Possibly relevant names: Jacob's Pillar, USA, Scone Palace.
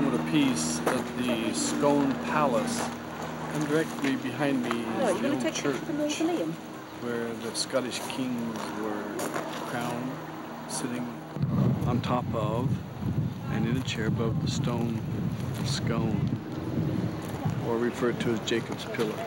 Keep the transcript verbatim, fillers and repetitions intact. moment of peace at the Scone Palace, and directly behind me is the old church where the Scottish kings were crowned, sitting on top of and in a chair above the stone scone, or referred to as Jacob's Pillar.